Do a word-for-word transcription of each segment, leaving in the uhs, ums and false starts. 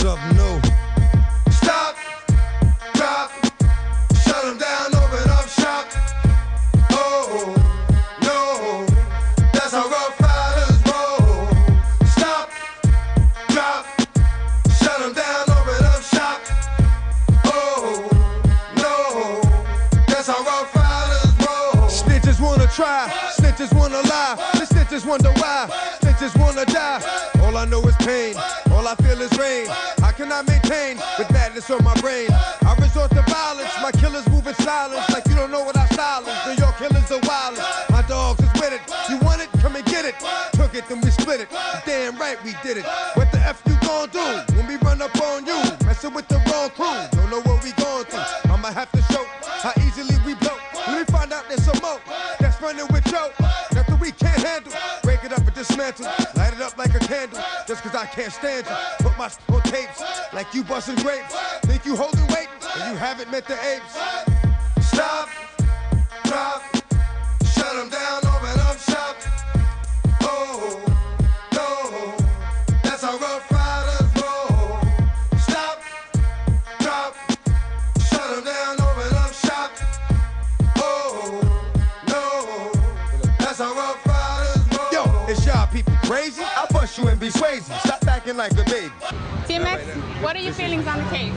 something new. Stop, drop, shut them down, open up shop. Oh, no, that's how Ruff Ryders roll. Stop, drop, shut them down, open up shop. Oh, no, that's how Ruff Ryders roll. Snitches wanna try, snitches wanna lie, the snitches wonder why, snitches wanna die. All I know is pain, all I feel is rain. I cannot maintain with madness on my brain. I resort to violence, my killers move in silence. Like you don't know what I silence, New York killers are wildest. My dogs is with it, you want it, come and get it. Took it, then we split it, damn right we did it. What the F you gon' do when we run up on you? Messing with the wrong crew, don't know what we going through. I'ma have to show how easily we blow. Let me find out there's some more that's running with yo. Nothing we can't handle, break it up and dismantle. Like a candle, just cause I can't stand you. Put my s on tapes, like you busting grapes. Think you holding weight, and you haven't met the apes. Stop, drop, shut them down, open up shop. Oh, no, that's how Ruff Ryders roll. Stop, drop, shut them down, open up shop. Oh, no, that's how Ruff Ryders roll. Yo, it's y'all people crazy? You and be crazy. Stop acting like a baby. T M X, what are your feelings on the case?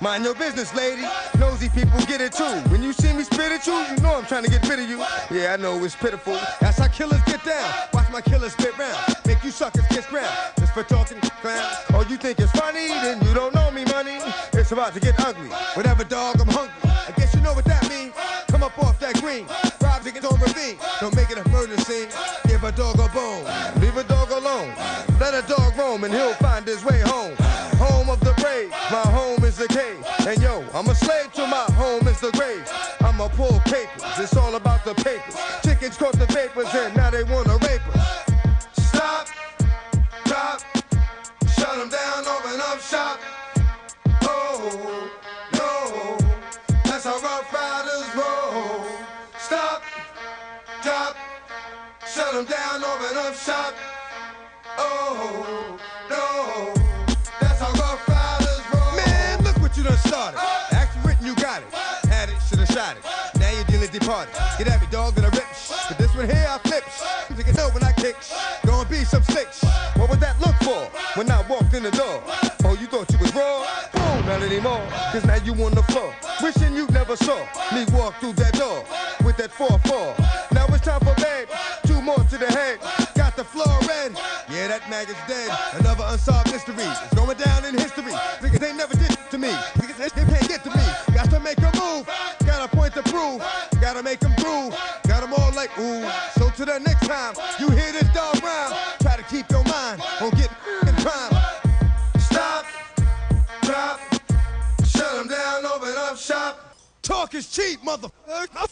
Mind your business, lady. Nosy people get it too. When you see me spit at you, you know I'm trying to get rid of you. Yeah, I know it's pitiful. That's how killers get down. Watch my killers spit round. Make you suckers get round. Just for talking clown. Oh, you think it's funny? Then you don't know me, money. It's about to get ugly. Whatever, dog, I'm hungry. I guess you know what that means. Come up off that green. Rob niggas on ravine. Don't make it a murder scene. Give a dog a bone. Leave a dog alone. Let a dog roam and he'll find his way home. Home of the brave, my home is the cave. And yo, I'm a slave to my home is the grave. I'm a pull papers, it's all about the papers. Chickens caught the vapors and now they wanna rape us. Stop, drop, shut them down, open up shop. Oh, no, that's how Ruff Ryders roll. Stop, drop, shut them down, open up shop. Oh, no, that's how Ruff Ryders roll. Man, look what you done started. Action written, you got it. Had it, should have shot it. Now you're dealing departed. Get at me, dog, that I rip. But this one here, I flip. You can know when I kick. Gonna be some slicks. What would that look for when I walked in the door? Oh, you thought you was raw? Boom, not anymore. Cause now you on the floor. Wishing you never saw me walk through that door with that four four. Now it's time for babe. Two more to the head. Got the floor in. Yeah, that maggot's dead. Another unsolved mystery. It's going down in history. Niggas ain't never did to me. Niggas they can't get to me. Got to make a move. Got a point to prove. Gotta make them groove. Got them all like ooh. So to the next time, you hear this dog rhyme. Try to keep your mind on getting in crime. Stop, drop, shut them down, open up shop. Talk is cheap, motherfucker.